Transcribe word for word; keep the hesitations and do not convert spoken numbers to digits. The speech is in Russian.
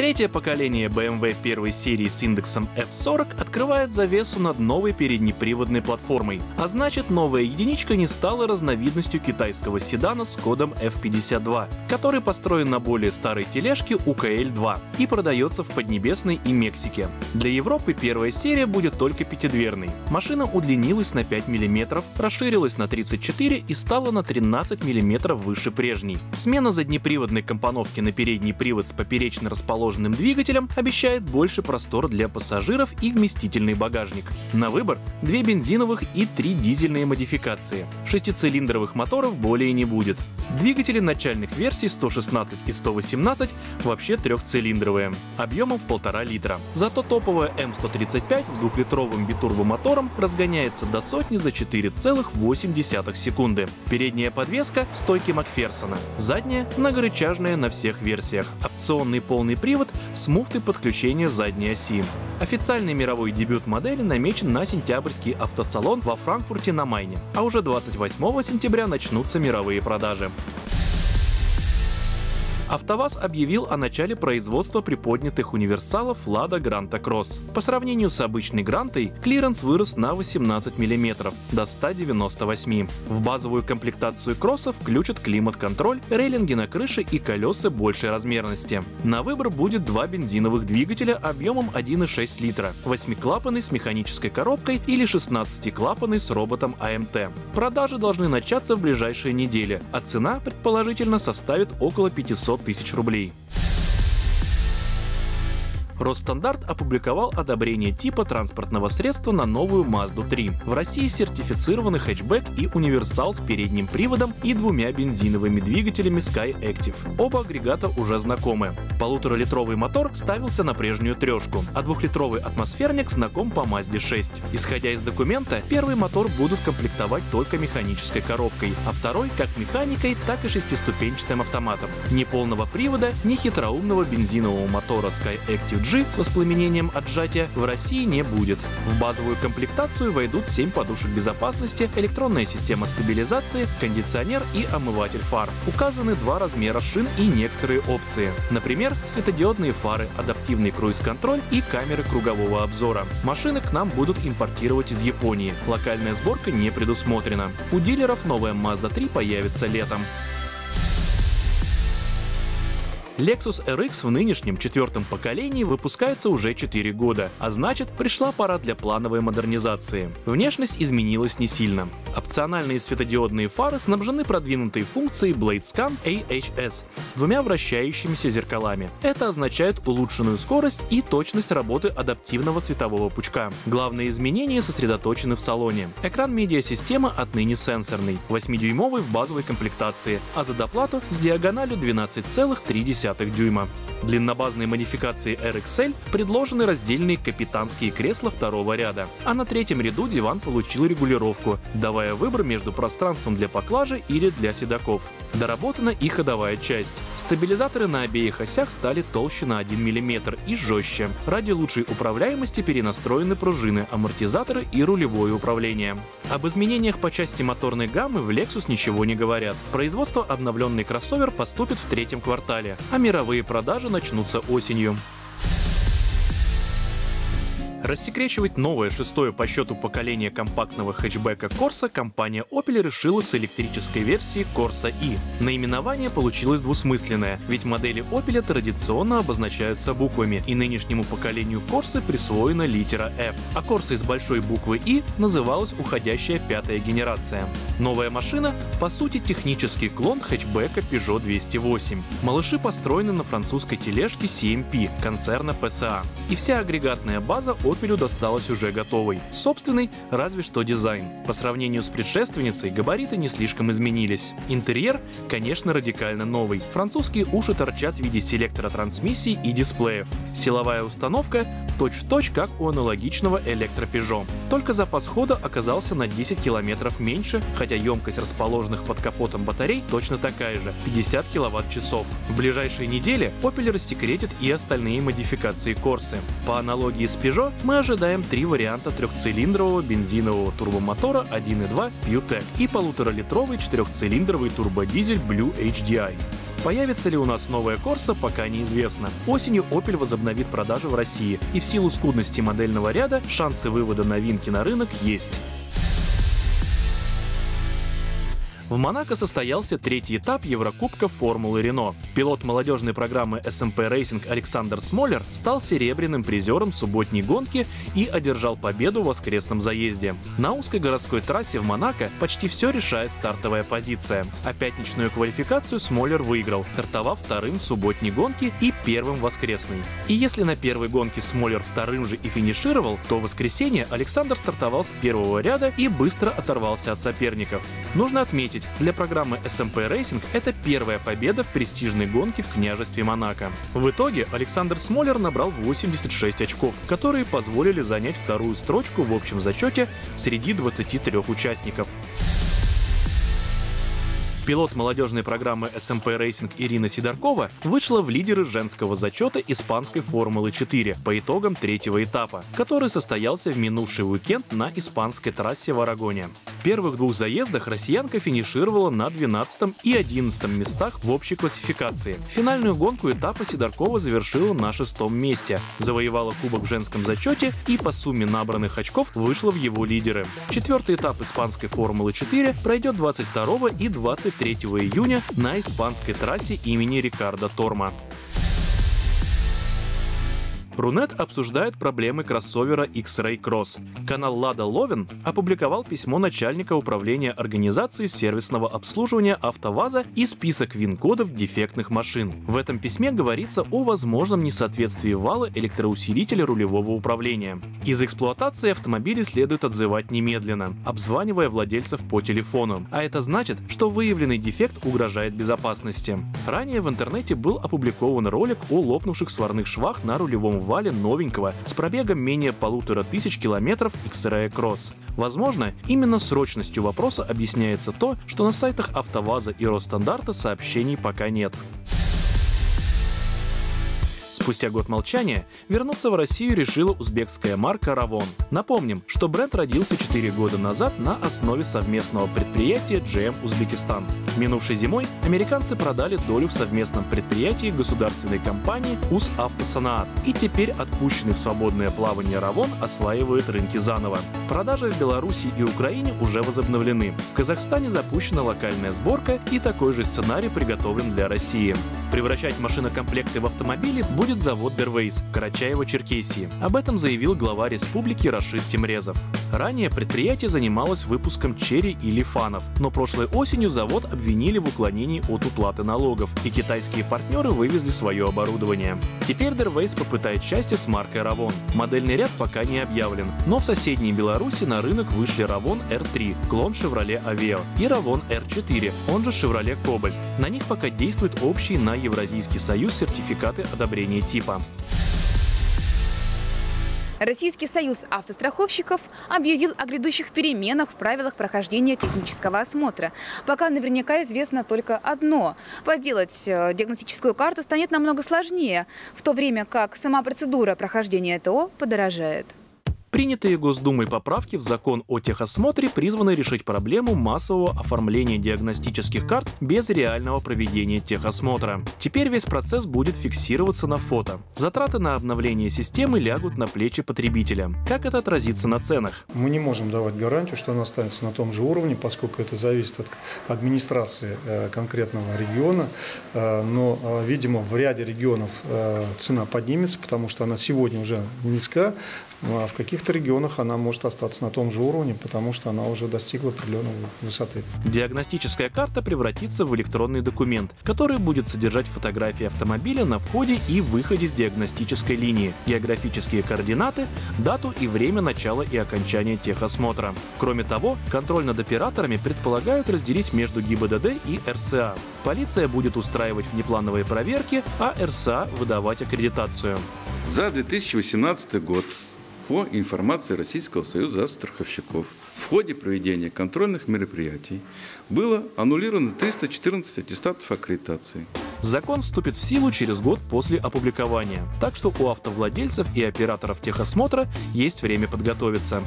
Третье поколение бэ эм вэ первой серии с индексом эф сорок открывает завесу над новой переднеприводной платформой, а значит, новая единичка не стала разновидностью китайского седана с кодом эф пятьдесят два, который построен на более старой тележке ю кей эл два и продается в Поднебесной и Мексике. Для Европы первая серия будет только пятидверной. Машина удлинилась на пять миллиметров, расширилась на тридцать четыре и стала на тринадцать миллиметров выше прежней. Смена заднеприводной компоновки на передний привод с поперечно расположенным двигателем обещает больше простор для пассажиров и вместительный багажник. На выбор две бензиновых и три дизельные модификации. Шестицилиндровых моторов более не будет. Двигатели начальных версий сто шестнадцать и сто восемнадцать вообще трехцилиндровые, объемом в полтора литра. Зато топовая эм сто тридцать пять с двухлитровым битурбомотором разгоняется до сотни за четыре целых восемь десятых секунды. Передняя подвеска — стойки Макферсона, задняя — многорычажная на всех версиях, опционный полный привод с муфтой подключения задней оси. Официальный мировой дебют модели намечен на сентябрьский автосалон во Франкфурте на Майне, а уже двадцать восьмого сентября начнутся мировые продажи. АвтоВАЗ объявил о начале производства приподнятых универсалов Lada Granta Cross. По сравнению с обычной Грантой, клиренс вырос на восемнадцать миллиметров, до ста девяноста восьми. В базовую комплектацию кроссов включат климат-контроль, рейлинги на крыше и колеса большей размерности. На выбор будет два бензиновых двигателя объемом один и шесть литра, восьмиклапанный с механической коробкой или шестнадцатиклапанный с роботом а эм тэ. Продажи должны начаться в ближайшие недели, а цена, предположительно, составит около пятисот тысяч рублей. Ростандарт опубликовал одобрение типа транспортного средства на новую Мазду три. В России сертифицированы хэтчбэк и универсал с передним приводом и двумя бензиновыми двигателями SkyActiv. Оба агрегата уже знакомы. Полуторалитровый мотор ставился на прежнюю трешку, а двухлитровый атмосферник знаком по Мазде шесть. Исходя из документа, первый мотор будут комплектовать только механической коробкой, а второй как механикой, так и шестиступенчатым автоматом. Ни полного привода, ни хитроумного бензинового мотора SkyActiv G с воспламенением от сжатия в России не будет. В базовую комплектацию войдут семь подушек безопасности, электронная система стабилизации, кондиционер и омыватель фар. Указаны два размера шин и некоторые опции. Например, светодиодные фары, адаптивный круиз-контроль и камеры кругового обзора. Машины к нам будут импортировать из Японии. Локальная сборка не предусмотрена. У дилеров новая Мазда три появится летом. Lexus эр икс в нынешнем четвертом поколении выпускается уже четыре года, а значит, пришла пора для плановой модернизации. Внешность изменилась не сильно. Опциональные светодиодные фары снабжены продвинутой функцией Blade Scan а эйч эс с двумя вращающимися зеркалами. Это означает улучшенную скорость и точность работы адаптивного светового пучка. Главные изменения сосредоточены в салоне. Экран медиасистемы отныне сенсорный, восьмидюймовый в базовой комплектации, а за доплату с диагональю двенадцать целых три десятых дюйма. Длиннобазной модификации эр икс эл предложены раздельные капитанские кресла второго ряда, а на третьем ряду диван получил регулировку, давая выбор между пространством для поклажи или для седаков. Доработана и ходовая часть. Стабилизаторы на обеих осях стали толще на один миллиметр и жестче. Ради лучшей управляемости перенастроены пружины, амортизаторы и рулевое управление. Об изменениях по части моторной гаммы в Lexus ничего не говорят. В производство обновленный кроссовер поступит в третьем квартале, а мировые продажи начнутся осенью. Рассекречивать новое шестое по счету поколение компактного хэтчбека Corsa компания Opel решила с электрической версии Corsa-E. Наименование получилось двусмысленное, ведь модели Opel традиционно обозначаются буквами, и нынешнему поколению Corsa присвоена литера F, а Corsa с большой буквы И называлась уходящая пятая генерация. Новая машина — по сути технический клон хэтчбека Peugeot двести восемь. Малыши построены на французской тележке си эм пи концерна пи эс а, и вся агрегатная база Opel досталась уже готовой. Собственный, разве что дизайн. По сравнению с предшественницей габариты не слишком изменились. Интерьер, конечно, радикально новый. Французские уши торчат в виде селектора трансмиссий и дисплеев. Силовая установка точь-в-точь, как у аналогичного электро-Peugeot. Только запас хода оказался на десять километров меньше, хотя емкость расположенных под капотом батарей точно такая же — пятьдесят киловатт-часов. В ближайшие недели Opel рассекретит и остальные модификации Corsa. По аналогии с Peugeot мы ожидаем три варианта трехцилиндрового бензинового турбомотора один и два PureTech и полуторалитровый четырехцилиндровый турбодизель Blue эйч ди ай. Появится ли у нас новая Corsa, пока неизвестно. Осенью Opel возобновит продажи в России, и в силу скудности модельного ряда шансы вывода новинки на рынок есть. В Монако состоялся третий этап Еврокубка формулы Рено. Пилот молодежной программы эс эм пэ Racing Александр Смоляр стал серебряным призером субботней гонки и одержал победу в воскресном заезде. На узкой городской трассе в Монако почти все решает стартовая позиция, а пятничную квалификацию Смоляр выиграл, стартовав вторым в субботней гонке и первым в воскресной. И если на первой гонке Смоляр вторым же и финишировал, то в воскресенье Александр стартовал с первого ряда и быстро оторвался от соперников. Нужно отметить, для программы эс эм пэ Racing это первая победа в престижной гонке в княжестве Монако. В итоге Александр Смоляр набрал восемьдесят шесть очков, которые позволили занять вторую строчку в общем зачете среди двадцати трёх участников. Пилот молодежной программы эс эм пэ Racing Ирина Сидоркова вышла в лидеры женского зачета испанской Формулы четыре по итогам третьего этапа, который состоялся в минувший уикенд на испанской трассе в Арагоне. В первых двух заездах россиянка финишировала на двенадцатом и одиннадцатом местах в общей классификации. Финальную гонку этапа Сидоркова завершила на шестом месте, завоевала кубок в женском зачете и по сумме набранных очков вышла в его лидеры. Четвертый этап испанской Формулы четыре пройдет двадцать второго и двадцать третьего июня на испанской трассе имени Рикардо Торма. Рунет обсуждает проблемы кроссовера икс рэй Cross. Канал Lada Lovin опубликовал письмо начальника управления организации сервисного обслуживания АвтоВАЗа и список ВИН-кодов дефектных машин. В этом письме говорится о возможном несоответствии вала электроусилителя рулевого управления. Из эксплуатации автомобили следует отзывать немедленно, обзванивая владельцев по телефону. А это значит, что выявленный дефект угрожает безопасности. Ранее в интернете был опубликован ролик о лопнувших сварных швах на рулевом вале новенького с пробегом менее полутора тысяч километров икс рэй Cross. Возможно, именно срочностью вопроса объясняется то, что на сайтах АвтоВАЗа и Ростандарта сообщений пока нет. Спустя год молчания вернуться в Россию решила узбекская марка «Равон». Напомним, что бренд родился четыре года назад на основе совместного предприятия джи эм Узбекистан. Минувшей зимой американцы продали долю в совместном предприятии государственной компании «УзАвтосанаат», и теперь отпущенный в свободное плавание «Равон» осваивает рынки заново. Продажи в Беларуси и Украине уже возобновлены. В Казахстане запущена локальная сборка, и такой же сценарий приготовлен для России. Превращать машинокомплекты в автомобили будет завод «Дервейс» в Карачаево-Черкесии. Об этом заявил глава республики Рашид Темрезов. Ранее предприятие занималось выпуском черри и лифанов, но прошлой осенью завод обвинили в уклонении от уплаты налогов, и китайские партнеры вывезли свое оборудование. Теперь «Дервейс» попытает счастье с маркой «Равон». Модельный ряд пока не объявлен, но в соседней Беларуси на рынок вышли «Равон эр три», клон «Шевроле Авео», и «Равон эр четыре», он же «Шевроле Кобальт». На них пока действуют общие на Евразийский союз сертификаты одобрения типа. Российский союз автостраховщиков объявил о грядущих переменах в правилах прохождения технического осмотра. Пока наверняка известно только одно – подделать диагностическую карту станет намного сложнее, в то время как сама процедура прохождения ТО подорожает. Принятые Госдумой поправки в закон о техосмотре призваны решить проблему массового оформления диагностических карт без реального проведения техосмотра. Теперь весь процесс будет фиксироваться на фото. Затраты на обновление системы лягут на плечи потребителя. Как это отразится на ценах? Мы не можем давать гарантию, что она останется на том же уровне, поскольку это зависит от администрации конкретного региона. Но, видимо, в ряде регионов цена поднимется, потому что она сегодня уже низка. А в каких-то регионах она может остаться на том же уровне, потому что она уже достигла определенной высоты. Диагностическая карта превратится в электронный документ, который будет содержать фотографии автомобиля на входе и выходе с диагностической линии, географические координаты, дату и время начала и окончания техосмотра. Кроме того, контроль над операторами предполагают разделить между ГИБДД и эр эс а. Полиция будет устраивать внеплановые проверки, а эр эс а выдавать аккредитацию. За две тысячи восемнадцатый год. По информации Российского союза страховщиков, в ходе проведения контрольных мероприятий было аннулировано триста четырнадцать аттестатов аккредитации. Закон вступит в силу через год после опубликования, так что у автовладельцев и операторов техосмотра есть время подготовиться.